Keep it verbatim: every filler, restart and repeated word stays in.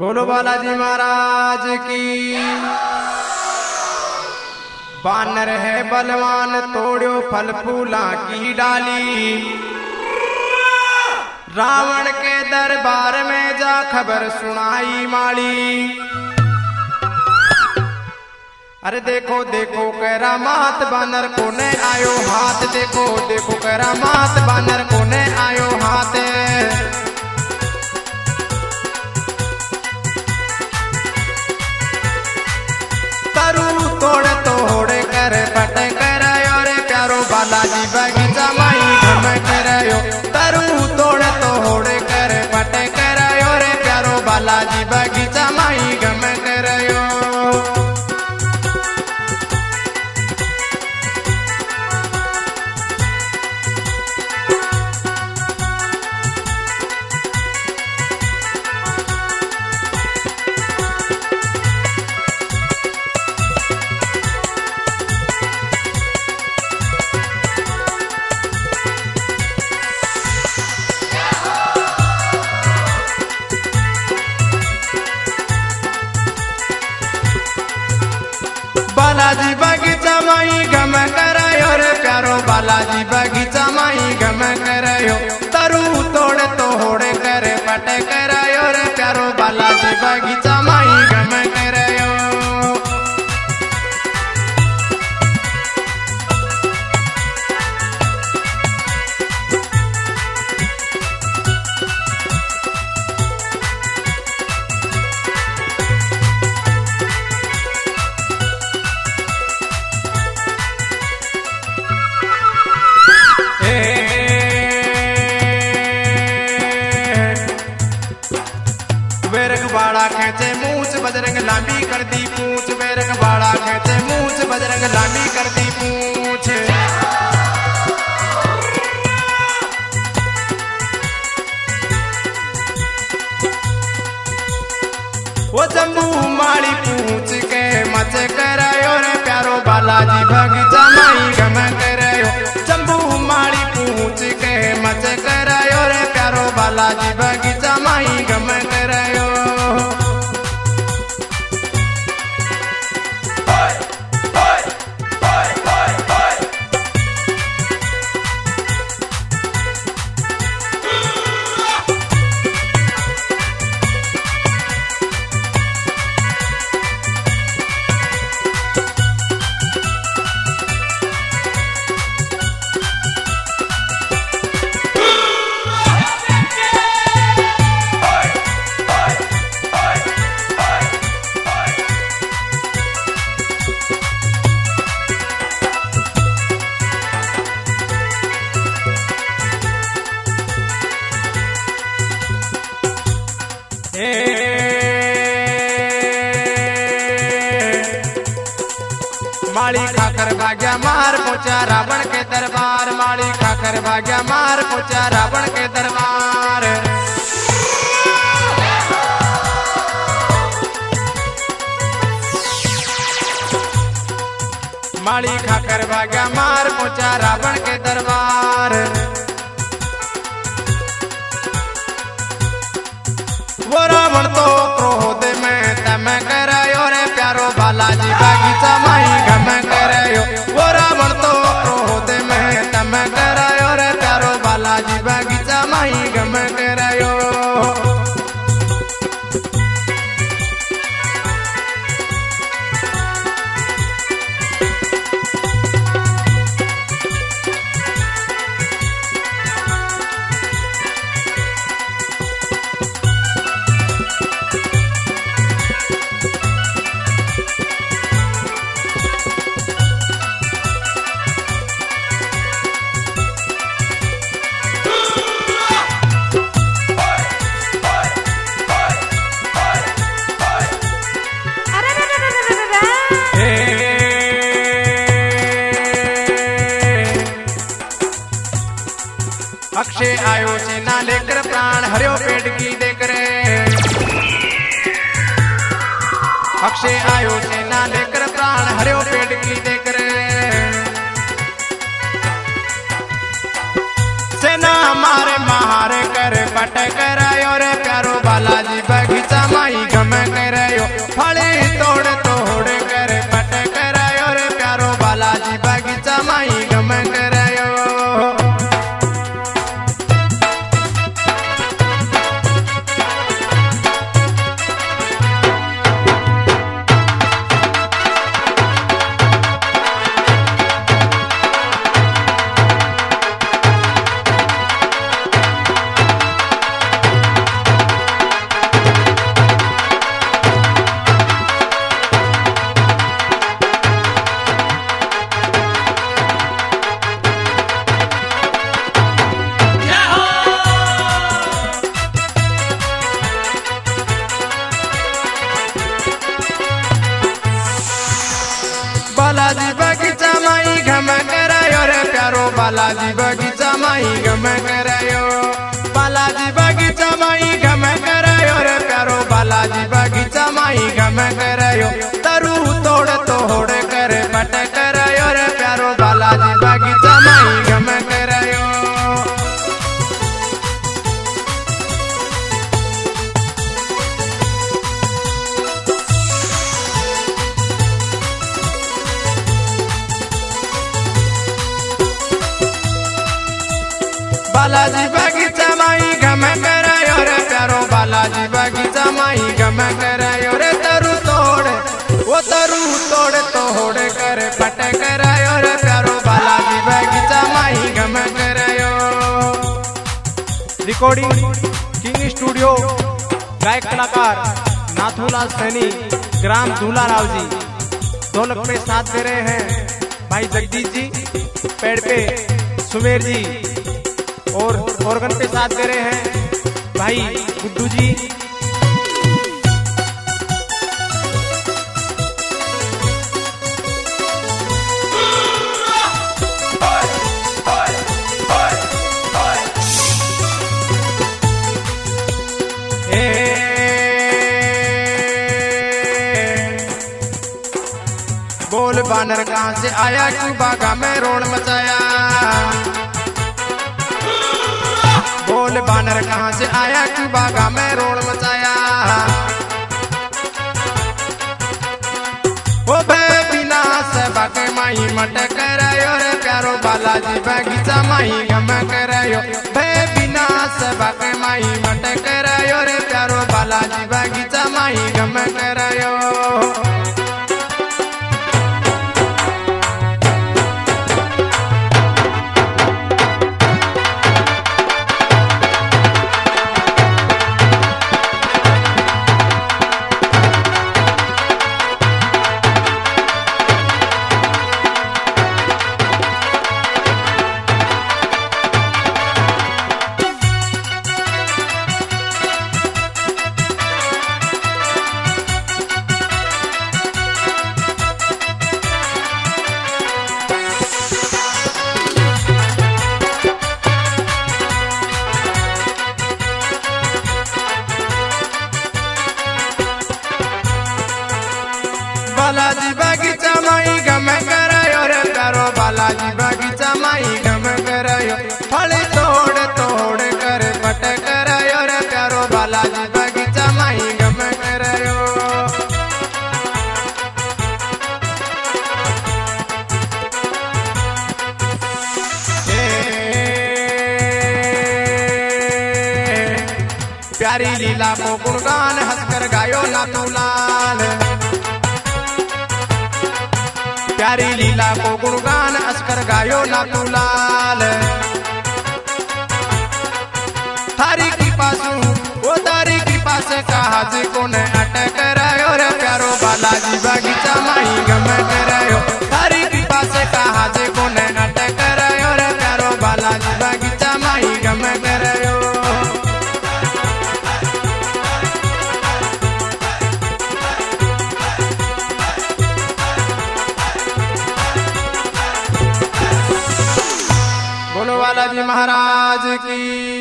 बोलो बालाजी महाराज की। बानर है बलवान तोड़ो फल फूला की डाली, रावण के दरबार में जा खबर सुनाई माली। अरे देखो देखो करामात बानर को ने आयो हाथ, देखो देखो करामात बानर को ने आयो हाथ। तरु तोड़ तोड़ कर पट करायो रे प्यारो बालाजी बगीचा माई घम करायो। तरु तोड़ तोड़ कर पट करायो रे प्यारो बालाजी बगीचा माई घम करायो। बालाजी बगीचा माई गम करायो रे प्यारो बालाजी बगीचा माई गम करायो। तरु तोड़ तोड़ कर पट करायो रे प्यारो बालाजी बगीचा माई गम करायो। बजरंग लामी कर दी पूछ, बेरंग बाड़ा कहते मूछ, बजरंग लामी कर दी पूछ। वो जम्बू माली पूछ के मच करायो रे प्यारो बालाजी बगीचा माई गम करायो। जम्बू माली पूछ के मच करायो रे प्यारो बालाजी बगीचा माई गम करायो। माली खाकर भाग्या मार पोचा रावण के दरबार, माली खाकर भाग्या मार पोचा रावण के दरबार। माली खाकर भाग्या मार पोचा रावण के दरबार। वो रावण तो क्रोध में तम करायो रे प्यारो बालाजी बगीचा माई गम करायो। वो रावण तो क्रोध में तम करायो रे प्यारो बालाजी बगीचा माई गम करायो। अक्षय आयो सेना लेकर प्राण हरियो पेट की देकर। अक्षय आयो सेना लेकर प्राण हरियो पेट की देकर। सेना मारे मार कर पट करायो रे प्यारो बालाजी बगीचा माई। बालाजी बगीचा माई गम करायो, बालाजी बगीचा माई गम करायो रे प्यारो, बालाजी बगीचा माई गम करायो, तरु तोड़ तोड़ कर बट करायो रे प्यारो, बालाजी बगीचा माई गम करायो। बालाजी बगीचा माई गम करायो रे प्यारो, बालाजी बगीचा माई गम करायो रे, तरु तोड़ वो तरु तोड़ तोड़ कर पट करायो रे प्यारो, बालाजी बगीचा माई गम करायो। रिकॉर्डिंग किंग स्टूडियो, गायक कलाकार नाथूलाल सैनी, ग्राम धूला राव जी। ढोलक पे साथ दे रहे हैं भाई जगदीश जी, पेड़ पे सुमेर जी, और ऑर्गन पे साथ दे रहे हैं भाई गुड्डू जी। बोल बानर कहां से आया, क्यों बागा में रोड मचाया, बोल बानर कहां से आया, क्यों बागा में रोड मचाया, ओ बिना से बाके माही मट करायो रे प्यारो, बालाजी बगीचा माही गम करायो, बिना से बाके माही मट करायो रे प्यारो, बालाजी बगीचा माही गम करायो। बालाजी बगीचा माई गम करायो रे प्यारो, बालाजी बगीचा माई गम करायो, फल तोड़ तोड़ कर बट करायो रे प्यारो, बालाजी बगीचा माई गम करायो। प्यारी लीला को गुणगान हंसकर गायो नाथूलाल, प्यारी लीला को गुणगान असकर गायो नाथूलाल, थारी की पासू वो तारी की पास कहा जी को न अटक करायो रे प्यारो, बालाजी बगीचा माही गम करायो, थारी की पास कहा जी को न अटक करायो रे प्यारो, बालाजी बगीचा माही गम करायो। बालाजी महाराज की।